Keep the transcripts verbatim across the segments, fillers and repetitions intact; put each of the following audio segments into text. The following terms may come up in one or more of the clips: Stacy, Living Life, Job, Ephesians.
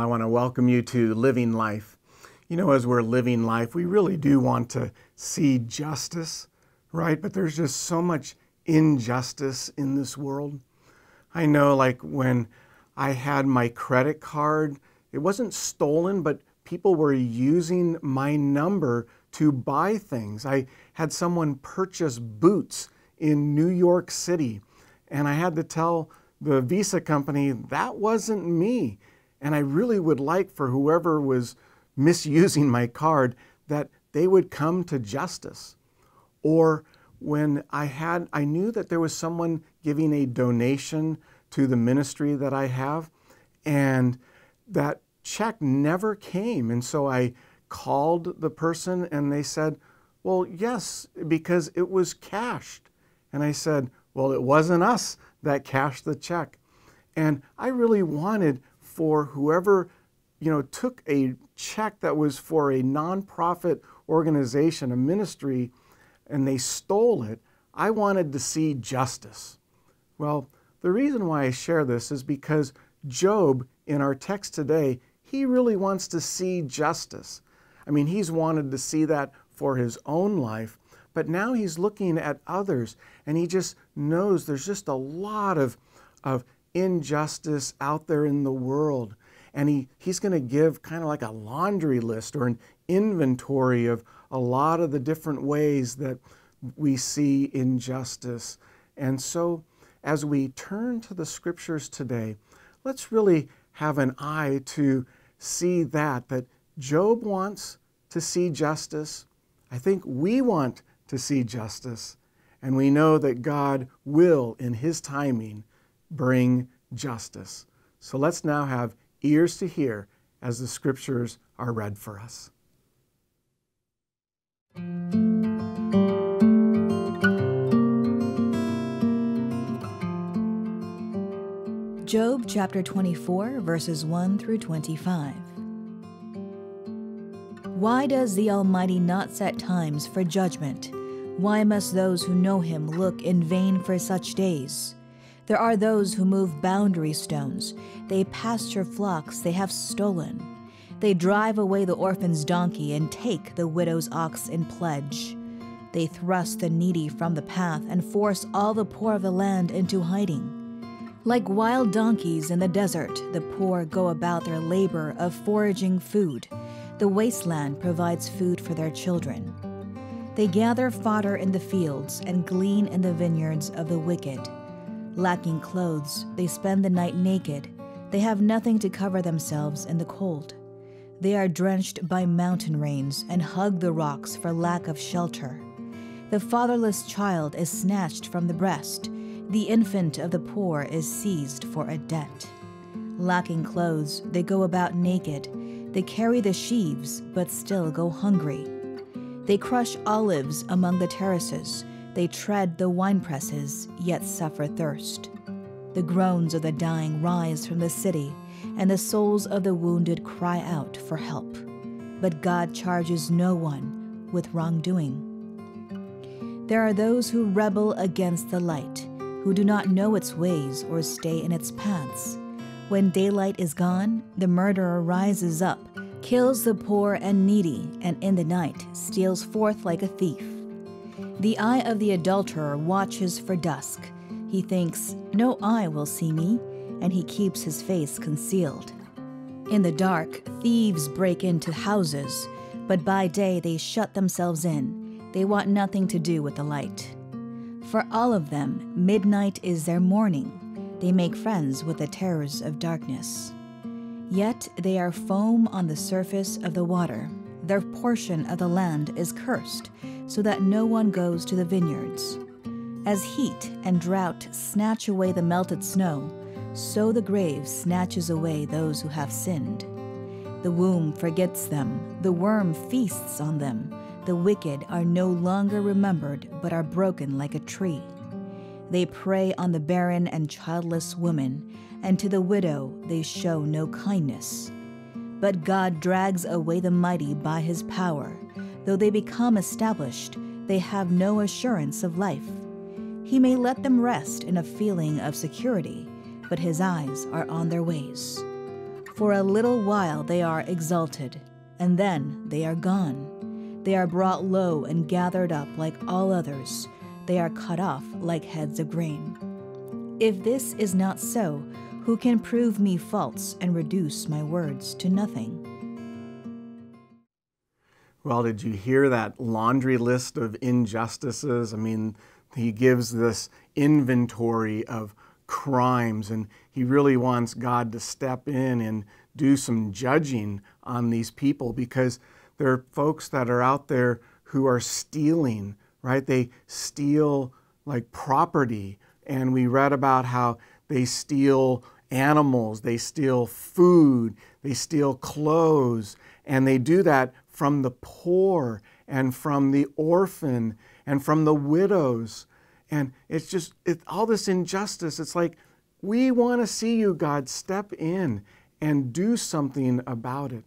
I want to welcome you to Living Life. You know, as we're living life, we really do want to see justice, right? But there's just so much injustice in this world. I know, like, when I had my credit card, it wasn't stolen, but people were using my number to buy things. I had someone purchase boots in New York City, and I had to tell the Visa company, that wasn't me. And I really would like for whoever was misusing my card that they would come to justice. Or when I had, I knew that there was someone giving a donation to the ministry that I have, and that check never came. And so I called the person and they said, well, yes, because it was cashed. And I said, well, it wasn't us that cashed the check. And I really wanted for whoever, you know, took a check that was for a nonprofit organization, a ministry, and they stole it, I wanted to see justice. Well, the reason why I share this is because Job, in our text today, he really wants to see justice. I mean, he's wanted to see that for his own life, but now he's looking at others, and he just knows there's just a lot of, of injustice out there in the world. And he, he's going to give kind of like a laundry list or an inventory of a lot of the different ways that we see injustice. And so as we turn to the scriptures today, let's really have an eye to see that, that Job wants to see justice. I think we want to see justice, and we know that God will, in His timing, bring justice. So let's now have ears to hear as the scriptures are read for us. Job chapter twenty-four, verses one through twenty-five. Why does the Almighty not set times for judgment? Why must those who know Him look in vain for such days? There are those who move boundary stones. They pasture flocks they have stolen. They drive away the orphan's donkey and take the widow's ox in pledge. They thrust the needy from the path and force all the poor of the land into hiding. Like wild donkeys in the desert, the poor go about their labor of foraging food. The wasteland provides food for their children. They gather fodder in the fields and glean in the vineyards of the wicked. Lacking clothes, they spend the night naked. They have nothing to cover themselves in the cold. They are drenched by mountain rains and hug the rocks for lack of shelter. The fatherless child is snatched from the breast. The infant of the poor is seized for a debt. Lacking clothes, they go about naked. They carry the sheaves, but still go hungry. They crush olives among the terraces. They tread the winepresses, yet suffer thirst. The groans of the dying rise from the city, and the souls of the wounded cry out for help. But God charges no one with wrongdoing. There are those who rebel against the light, who do not know its ways or stay in its paths. When daylight is gone, the murderer rises up, kills the poor and needy, and in the night steals forth like a thief. The eye of the adulterer watches for dusk. He thinks, no eye will see me, and he keeps his face concealed. In the dark, thieves break into houses, but by day they shut themselves in. They want nothing to do with the light. For all of them, midnight is their morning. They make friends with the terrors of darkness. Yet they are foam on the surface of the water. Their portion of the land is cursed, so that no one goes to the vineyards. As heat and drought snatch away the melted snow, so the grave snatches away those who have sinned. The womb forgets them, the worm feasts on them. The wicked are no longer remembered, but are broken like a tree. They prey on the barren and childless woman, and to the widow they show no kindness. But God drags away the mighty by His power. Though they become established, they have no assurance of life. He may let them rest in a feeling of security, but His eyes are on their ways. For a little while they are exalted, and then they are gone. They are brought low and gathered up like all others. They are cut off like heads of grain. If this is not so, who can prove me false and reduce my words to nothing? Well, did you hear that laundry list of injustices? I mean, he gives this inventory of crimes, and he really wants God to step in and do some judging on these people, because there are folks that are out there who are stealing, right? They steal like property, and we read about how they steal animals, they steal food, they steal clothes, and they do that from the poor and from the orphan and from the widows. And it's just it, all this injustice. It's like, we want to see you, God, step in and do something about it.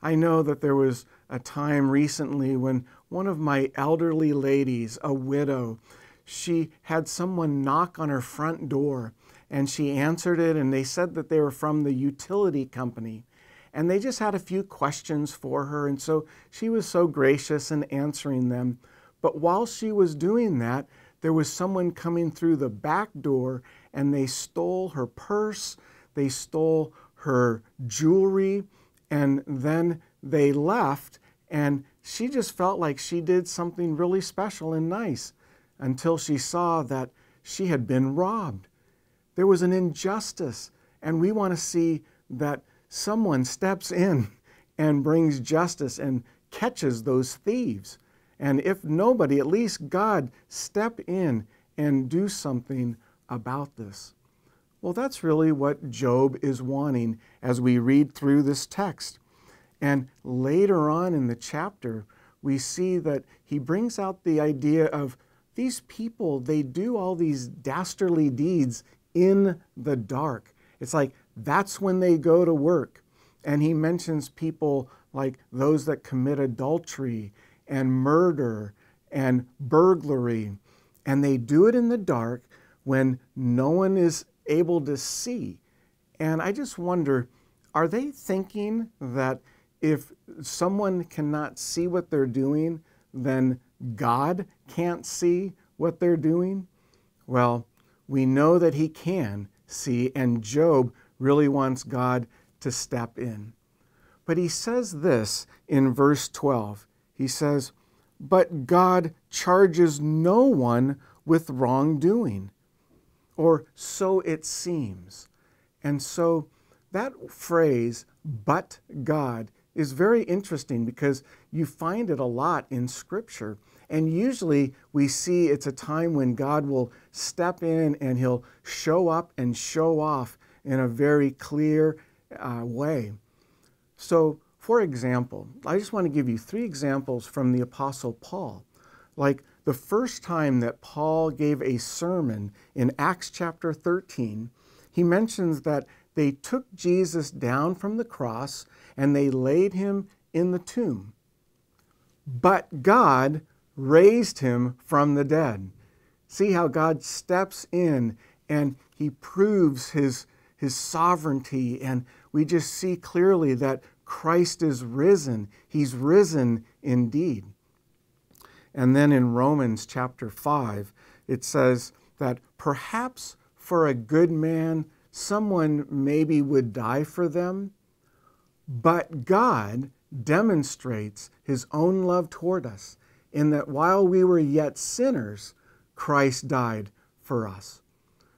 I know that there was a time recently when one of my elderly ladies, a widow, she had someone knock on her front door, and she answered it, and they said that they were from the utility company. And they just had a few questions for her, and so she was so gracious in answering them. But while she was doing that, there was someone coming through the back door, and they stole her purse, they stole her jewelry, and then they left, and she just felt like she did something really special and nice, until she saw that she had been robbed. There was an injustice, and we want to see that someone steps in and brings justice and catches those thieves. And if nobody, at least God, step in and do something about this. Well, that's really what Job is wanting as we read through this text. And later on in the chapter, we see that he brings out the idea of these people, they do all these dastardly deeds in the dark. It's like, that's when they go to work. And he mentions people like those that commit adultery and murder and burglary, and they do it in the dark when no one is able to see. And I just wonder, are they thinking that if someone cannot see what they're doing, then God can't see what they're doing? Well, we know that he can see, and Job really wants God to step in. But he says this in verse twelve. He says, "But God charges no one with wrongdoing," or so it seems. And so that phrase, "but God," is very interesting, because you find it a lot in Scripture. And usually we see it's a time when God will step in and he'll show up and show off in a very clear uh, way. So, for example, I just want to give you three examples from the Apostle Paul. Like the first time that Paul gave a sermon in Acts chapter thirteen, he mentions that they took Jesus down from the cross and they laid him in the tomb. But God raised him from the dead. See how God steps in and he proves his, his sovereignty, and we just see clearly that Christ is risen. He's risen indeed. And then in Romans chapter five, it says that perhaps for a good man, someone maybe would die for them, but God demonstrates his own love toward us in that while we were yet sinners, Christ died for us.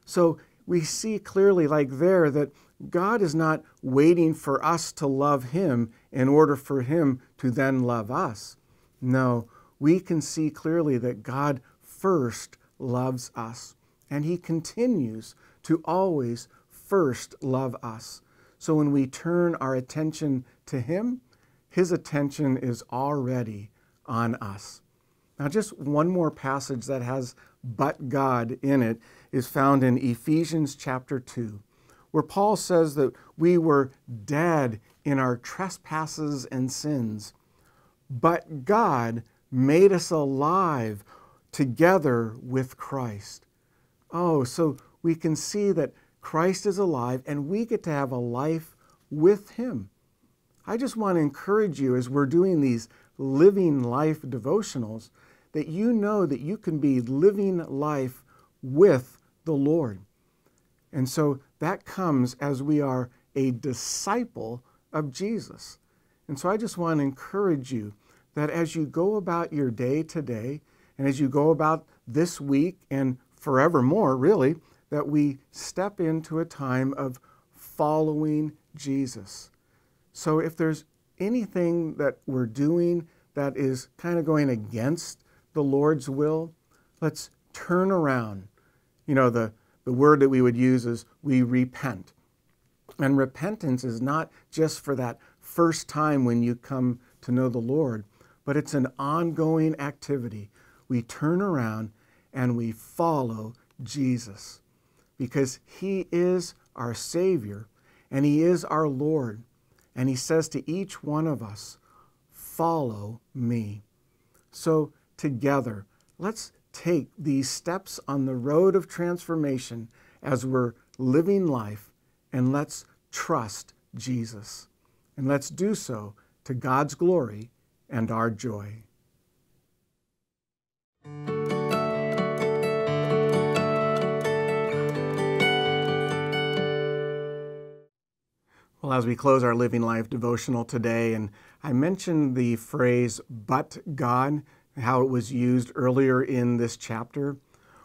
So we see clearly like there that God is not waiting for us to love him in order for him to then love us. No, we can see clearly that God first loves us, and he continues to always first love us. So when we turn our attention to him, his attention is already on us. Now, just one more passage that has "but God" in it is found in Ephesians chapter two. Where Paul says that we were dead in our trespasses and sins, but God made us alive together with Christ. Oh, so we can see that Christ is alive, and we get to have a life with Him. I just want to encourage you as we're doing these Living Life devotionals that you know that you can be living life with the Lord. And so that comes as we are a disciple of Jesus. And so I just want to encourage you that as you go about your day today, and as you go about this week and forevermore, really, that we step into a time of following Jesus. So if there's anything that we're doing that is kind of going against the Lord's will, let's turn around. You know, the, the word that we would use is we repent. And repentance is not just for that first time when you come to know the Lord, but it's an ongoing activity. We turn around and we follow Jesus because He is our Savior and He is our Lord. And He says to each one of us, follow me. So together, let's take these steps on the road of transformation as we're living life, and let's trust Jesus. And let's do so to God's glory and our joy. Well, as we close our Living Life devotional today, and I mentioned the phrase, but God, how it was used earlier in this chapter.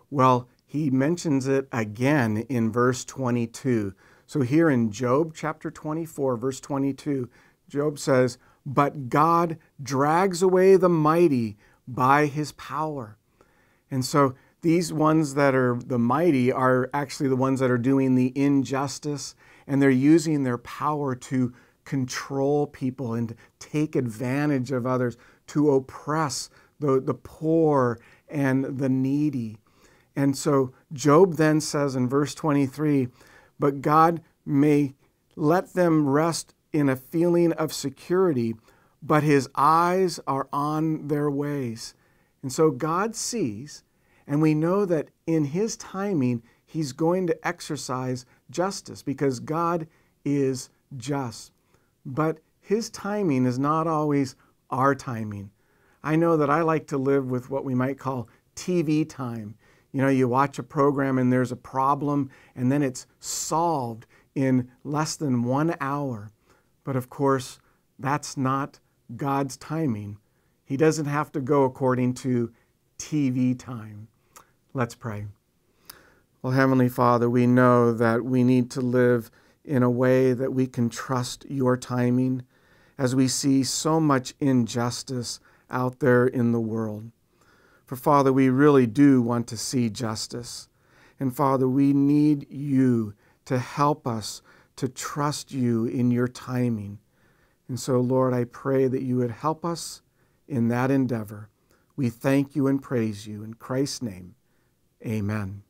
Well, He mentions it again in verse twenty-two. So here in Job chapter twenty-four, verse twenty-two, Job says, but God drags away the mighty by His power. And so these ones that are the mighty are actually the ones that are doing the injustice, and they're using their power to control people and to take advantage of others, to oppress the, the poor and the needy. And so Job then says in verse twenty-three, but God may let them rest in a feeling of security, but His eyes are on their ways. And so God sees, and we know that in His timing, He's going to exercise justice because God is just. But His timing is not always our timing. I know that I like to live with what we might call T V time. You know, you watch a program and there's a problem and then it's solved in less than one hour. But of course, that's not God's timing. He doesn't have to go according to T V time. Let's pray. Well, Heavenly Father, we know that we need to live in a way that we can trust your timing as we see so much injustice out there in the world. For Father, we really do want to see justice. And Father, we need you to help us to trust you in your timing. And so, Lord, I pray that you would help us in that endeavor. We thank you and praise you. In Christ's name, amen.